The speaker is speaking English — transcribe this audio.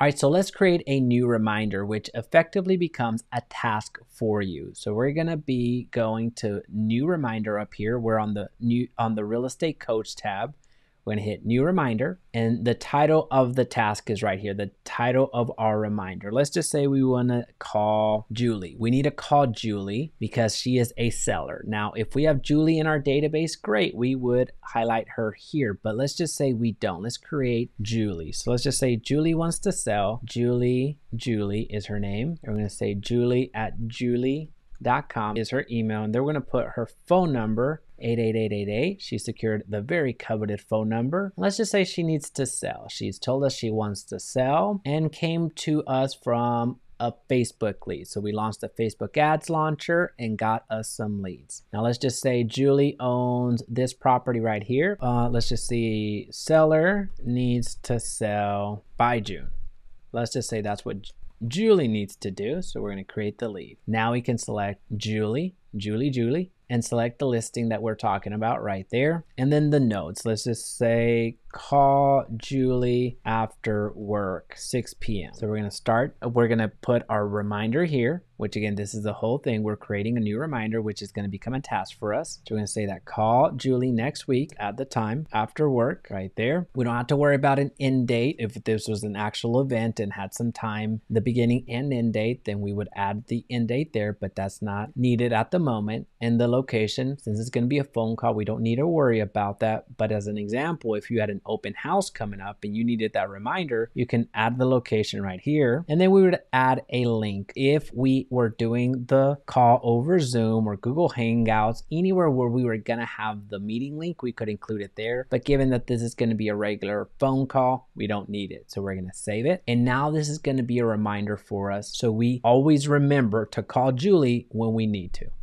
All right, so let's create a new reminder, which effectively becomes a task for you. So we're gonna be going to new reminder up here. We're on the real estate coach tab. We're gonna hit new reminder, and the title of the task is right here, the title of our reminder. Let's just say we wanna call Julie. We need to call Julie because she is a seller. Now, if we have Julie in our database, great, we would highlight her here, but let's just say we don't. Let's create Julie. So let's just say Julie wants to sell. Julie is her name. We're gonna say julie@julie.com is her email, and they're gonna put her phone number, 88888. She secured the very coveted phone number. Let's just say she needs to sell. She's told us she wants to sell and came to us from a Facebook lead. So we launched a Facebook ads launcher and got us some leads. Now let's just say Julie owns this property right here. Let's just see, seller needs to sell by June. Let's just say that's what Julie needs to do. So we're going to create the lead. Now we can select Julie, and select the listing that we're talking about right there. And then the notes, let's just say call Julie after work, 6 p.m. So we're gonna start, we're gonna put our reminder here, which again, this is the whole thing. We're creating a new reminder, which is gonna become a task for us. So we're gonna say that call Julie next week at the time after work right there. We don't have to worry about an end date. If this was an actual event and had some time, the beginning and end date, then we would add the end date there, but that's not needed at the moment. And the location, since it's gonna be a phone call, we don't need to worry about that. But as an example, if you had an open house coming up and you needed that reminder, you can add the location right here. And then we would add a link. If we were doing the call over Zoom or Google Hangouts, anywhere where we were gonna have the meeting link, we could include it there. But given that this is gonna be a regular phone call, we don't need it. So we're gonna save it. And now this is gonna be a reminder for us, so we always remember to call Julie when we need to.